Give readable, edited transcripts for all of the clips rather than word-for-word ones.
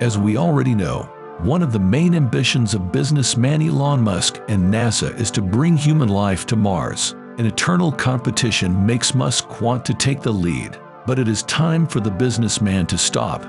As we already know, one of the main ambitions of businessman Elon Musk and NASA is to bring human life to Mars. An eternal competition makes Musk want to take the lead, but it is time for the businessman to stop.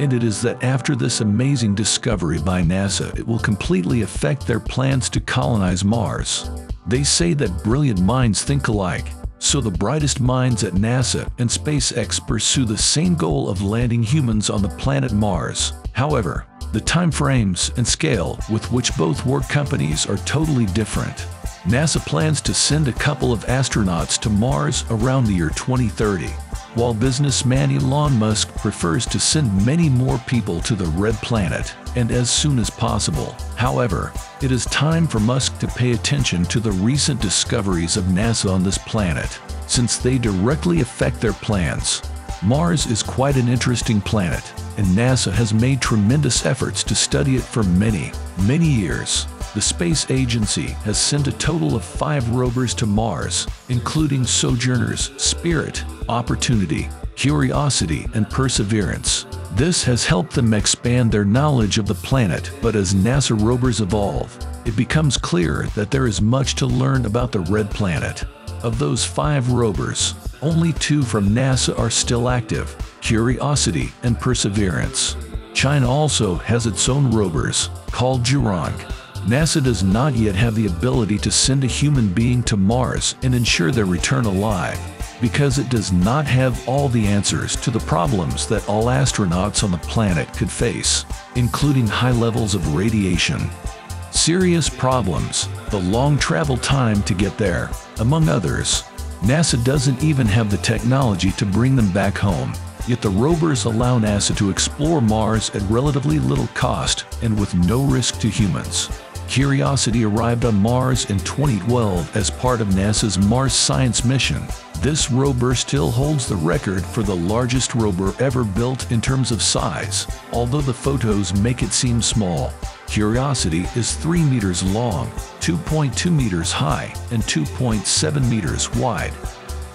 And it is that after this amazing discovery by NASA, it will completely affect their plans to colonize Mars. They say that brilliant minds think alike, so the brightest minds at NASA and SpaceX pursue the same goal of landing humans on the planet Mars. However, the timeframes and scale with which both work companies are totally different. NASA plans to send a couple of astronauts to Mars around the year 2030, while businessman Elon Musk prefers to send many more people to the Red Planet, and as soon as possible. However, it is time for Musk to pay attention to the recent discoveries of NASA on this planet, since they directly affect their plans. Mars is quite an interesting planet, and NASA has made tremendous efforts to study it for many, many years. The space agency has sent a total of 5 rovers to Mars, including Sojourner's, Spirit, Opportunity, Curiosity, and Perseverance. This has helped them expand their knowledge of the planet, but as NASA rovers evolve, it becomes clear that there is much to learn about the Red Planet. Of those 5 rovers, only 2 from NASA are still active, Curiosity and Perseverance. China also has its own rovers, called Zhurong. NASA does not yet have the ability to send a human being to Mars and ensure their return alive, because it does not have all the answers to the problems that all astronauts on the planet could face, including high levels of radiation, serious problems, the long travel time to get there, among others. NASA doesn't even have the technology to bring them back home. Yet the rovers allow NASA to explore Mars at relatively little cost and with no risk to humans. Curiosity arrived on Mars in 2012 as part of NASA's Mars Science Mission. This rover still holds the record for the largest rover ever built in terms of size, although the photos make it seem small. Curiosity is 3 meters long, 2.2 meters high, and 2.7 meters wide.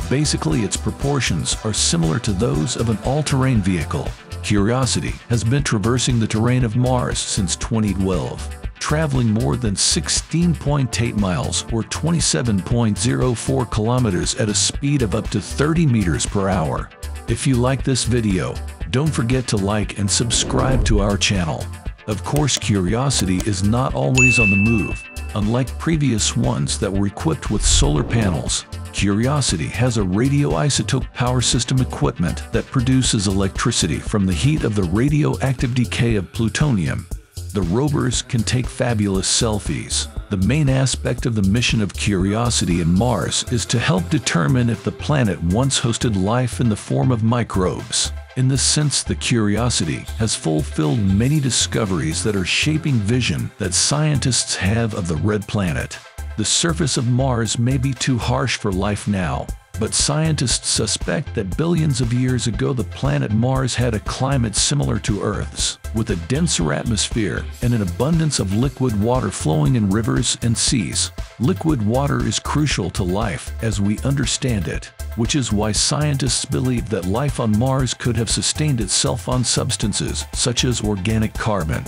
Basically, its proportions are similar to those of an all-terrain vehicle. Curiosity has been traversing the terrain of Mars since 2012. Traveling more than 16.8 miles or 27.04 kilometers at a speed of up to 30 meters per hour. If you like this video, don't forget to like and subscribe to our channel. Of course, Curiosity is not always on the move. Unlike previous ones that were equipped with solar panels, Curiosity has a radioisotope power system equipment that produces electricity from the heat of the radioactive decay of plutonium. The rovers can take fabulous selfies. The main aspect of the mission of Curiosity and Mars is to help determine if the planet once hosted life in the form of microbes. In this sense, the Curiosity has fulfilled many discoveries that are shaping vision that scientists have of the Red Planet. The surface of Mars may be too harsh for life now, but scientists suspect that billions of years ago the planet Mars had a climate similar to Earth's, with a denser atmosphere and an abundance of liquid water flowing in rivers and seas. Liquid water is crucial to life as we understand it, which is why scientists believe that life on Mars could have sustained itself on substances such as organic carbon.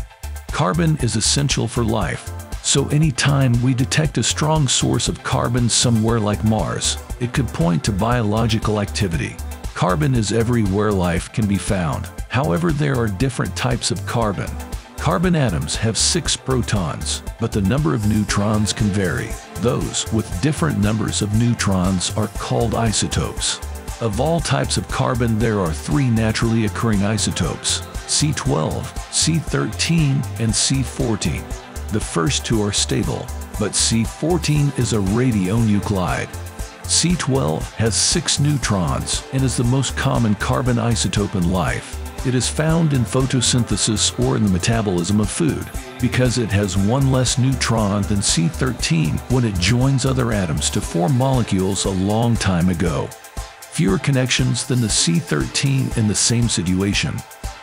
Carbon is essential for life. So anytime we detect a strong source of carbon somewhere like Mars, it could point to biological activity. Carbon is everywhere life can be found. However, there are different types of carbon. Carbon atoms have 6 protons, but the number of neutrons can vary. Those with different numbers of neutrons are called isotopes. Of all types of carbon, there are 3 naturally occurring isotopes, C12, C13, and C14. The first 2 are stable, but C14 is a radionuclide. C12 has 6 neutrons and is the most common carbon isotope in life. It is found in photosynthesis or in the metabolism of food, because it has 1 less neutron than C13 when it joins other atoms to form molecules a long time ago. Fewer connections than the C13 in the same situation.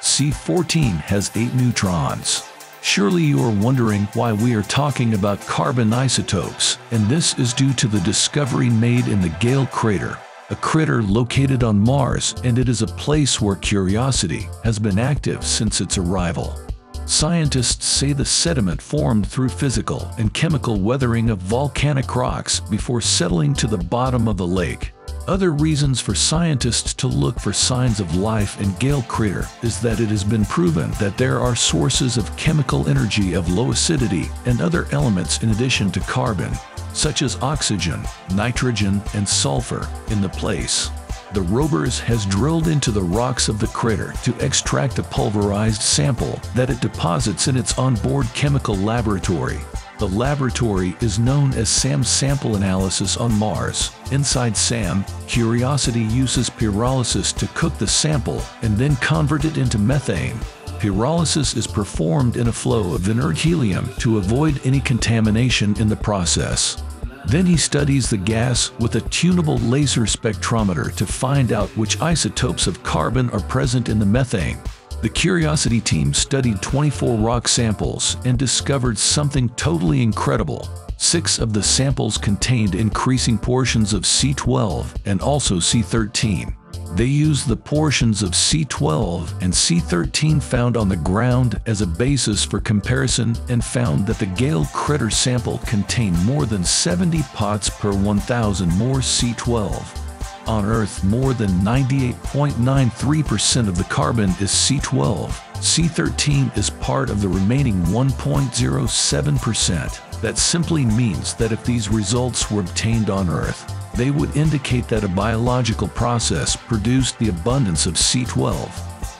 C14 has 8 neutrons. Surely you are wondering why we are talking about carbon isotopes, and this is due to the discovery made in the Gale Crater. a crater located on Mars, and it is a place where Curiosity has been active since its arrival. Scientists say the sediment formed through physical and chemical weathering of volcanic rocks before settling to the bottom of the lake. Other reasons for scientists to look for signs of life in Gale Crater is that it has been proven that there are sources of chemical energy of low acidity and other elements in addition to carbon, such as oxygen, nitrogen, and sulfur, in the place. The rovers has drilled into the rocks of the crater to extract a pulverized sample that it deposits in its onboard chemical laboratory. The laboratory is known as SAM Sample Analysis on Mars. Inside SAM, Curiosity uses pyrolysis to cook the sample and then convert it into methane. Pyrolysis is performed in a flow of inert helium to avoid any contamination in the process. Then he studies the gas with a tunable laser spectrometer to find out which isotopes of carbon are present in the methane. The Curiosity team studied 24 rock samples and discovered something totally incredible. 6 of the samples contained increasing portions of C12 and also C13. They used the portions of C12 and C13 found on the ground as a basis for comparison and found that the Gale Crater sample contained more than 70 parts per 1,000 more C12. On Earth, more than 98.93% of the carbon is C12. C13 is part of the remaining 1.07%. That simply means that if these results were obtained on Earth, they would indicate that a biological process produced the abundance of C12.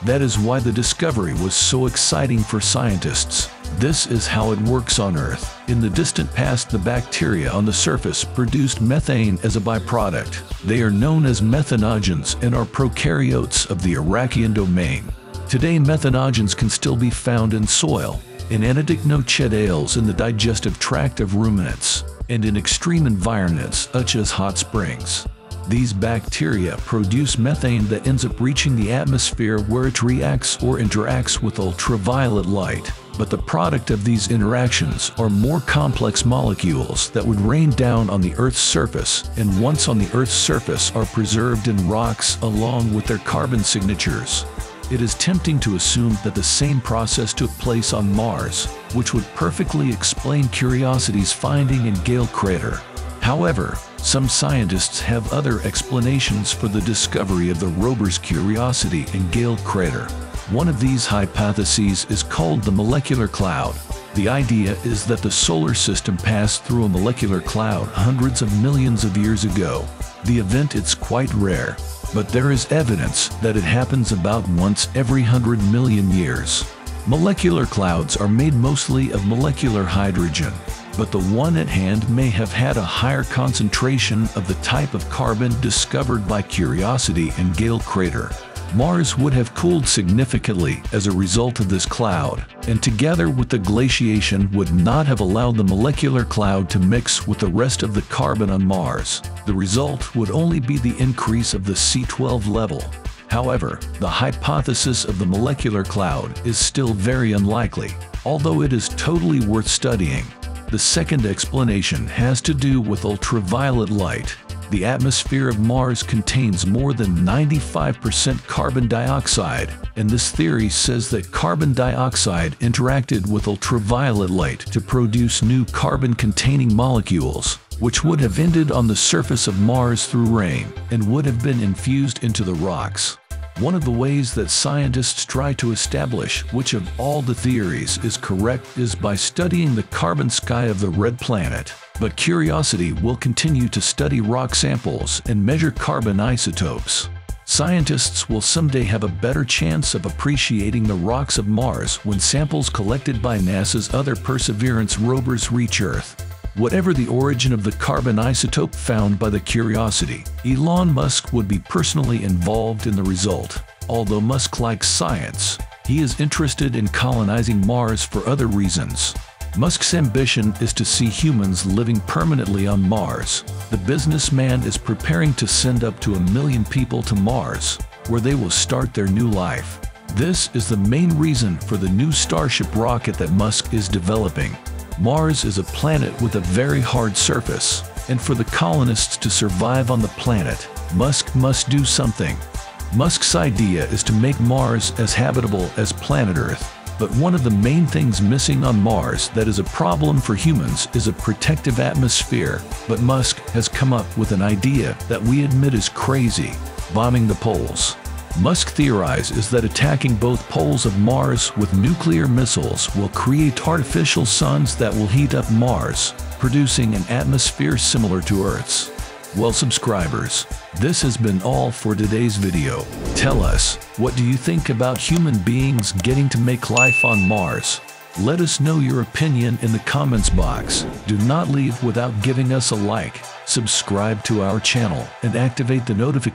That is why the discovery was so exciting for scientists. This is how it works on Earth. In the distant past, the bacteria on the surface produced methane as a byproduct. They are known as methanogens and are prokaryotes of the Archaean domain. Today, methanogens can still be found in soil, in anadignochedales in the digestive tract of ruminants, and in extreme environments such as hot springs. These bacteria produce methane that ends up reaching the atmosphere where it reacts or interacts with ultraviolet light. But the product of these interactions are more complex molecules that would rain down on the Earth's surface, and once on the Earth's surface are preserved in rocks along with their carbon signatures. It is tempting to assume that the same process took place on Mars, which would perfectly explain Curiosity's finding in Gale Crater. However, some scientists have other explanations for the discovery of the rover's Curiosity in Gale Crater. One of these hypotheses is called the molecular cloud. The idea is that the solar system passed through a molecular cloud hundreds of millions of years ago. The event is quite rare, but there is evidence that it happens about once every 100 million years. Molecular clouds are made mostly of molecular hydrogen, but the one at hand may have had a higher concentration of the type of carbon discovered by Curiosity in Gale Crater. Mars would have cooled significantly as a result of this cloud, and together with the glaciation would not have allowed the molecular cloud to mix with the rest of the carbon on Mars. The result would only be the increase of the C12 level. However, the hypothesis of the molecular cloud is still very unlikely, although it is totally worth studying. The second explanation has to do with ultraviolet light. The atmosphere of Mars contains more than 95% carbon dioxide, and this theory says that carbon dioxide interacted with ultraviolet light to produce new carbon-containing molecules, which would have ended on the surface of Mars through rain and would have been infused into the rocks. One of the ways that scientists try to establish which of all the theories is correct is by studying the carbon sky of the red planet. But Curiosity will continue to study rock samples and measure carbon isotopes. Scientists will someday have a better chance of appreciating the rocks of Mars when samples collected by NASA's other Perseverance rovers reach Earth. Whatever the origin of the carbon isotope found by the Curiosity, Elon Musk would be personally involved in the result. Although Musk likes science, he is interested in colonizing Mars for other reasons. Musk's ambition is to see humans living permanently on Mars. The businessman is preparing to send up to 1 million people to Mars, where they will start their new life. This is the main reason for the new Starship rocket that Musk is developing. Mars is a planet with a very hard surface, and for the colonists to survive on the planet, Musk must do something. Musk's idea is to make Mars as habitable as planet Earth, but one of the main things missing on Mars that is a problem for humans is a protective atmosphere, but Musk has come up with an idea that we admit is crazy: bombing the poles. Musk theorizes that attacking both poles of Mars with nuclear missiles will create artificial suns that will heat up Mars, producing an atmosphere similar to Earth's. Well, subscribers, this has been all for today's video. Tell us, what do you think about human beings getting to make life on Mars? Let us know your opinion in the comments box. Do not leave without giving us a like, subscribe to our channel, and activate the notification